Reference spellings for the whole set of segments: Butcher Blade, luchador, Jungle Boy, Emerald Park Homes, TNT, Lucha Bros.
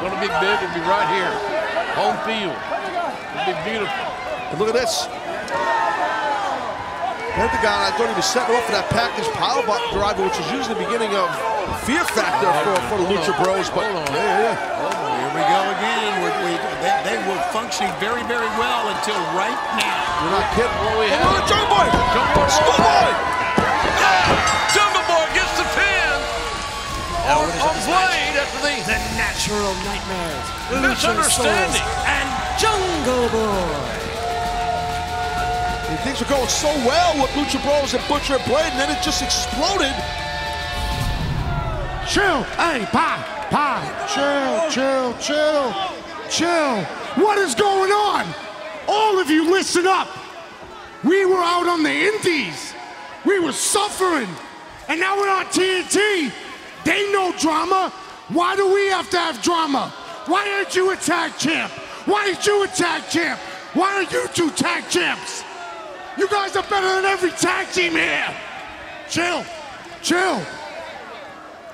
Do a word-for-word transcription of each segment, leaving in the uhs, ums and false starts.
Going to be big, it'll be right here. Home field. It'll be beautiful. And look at this. Pentagon, I thought he was setting up for that package power driver, which is usually the beginning of fear factor for, for the Lucha Bros. But hold on. Yeah, yeah. Hold on. Here we go again. We, we, they, they were functioning very, very well until right now. You're not kidding. What we have. Oh, Jungle Boy! Jungle Boy! Jungle Boy! Yeah! Jungle Boy gets the pin. On, on Blade after the, the natural nightmares. Misunderstanding. And Jungle Boy. And things were going so well with Lucha Bros and Butcher Blade, and then it just exploded. Chill, hey, pop, pop, chill, chill, chill, chill. What is going on? All of you, listen up. We were out on the indies. We were suffering. And now we're on T N T. They know drama. Why do we have to have drama? Why aren't you a tag champ? Why aren't you a tag champ? Why are you two tag champs? You guys are better than every tag team here. Chill, chill.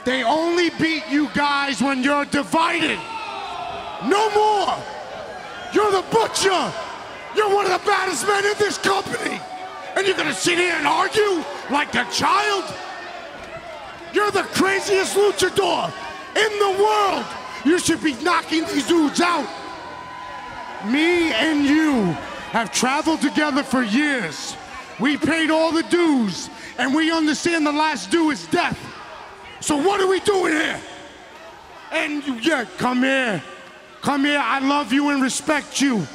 They only beat you guys when you're divided. No more. You're the Butcher. You're one of the baddest men in this company. And you're gonna sit here and argue like a child? You're the craziest luchador in the world. You should be knocking these dudes out. Me and you have traveled together for years. We paid all the dues, and we understand the last due is death. So what are we doing here? And you, yeah, come here. Come here, I love you and respect you.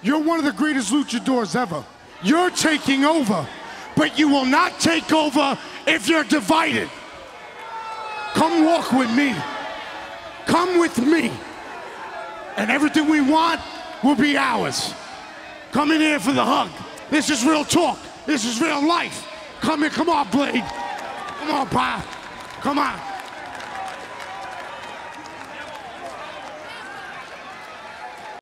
You're one of the greatest luchadors ever. You're taking over, but you will not take over if you're divided. Come walk with me. Come with me. And everything we want will be ours. Come in here for the hug. This is real talk. This is real life. Come in, come on, Blade. Come on, Pa. Come on.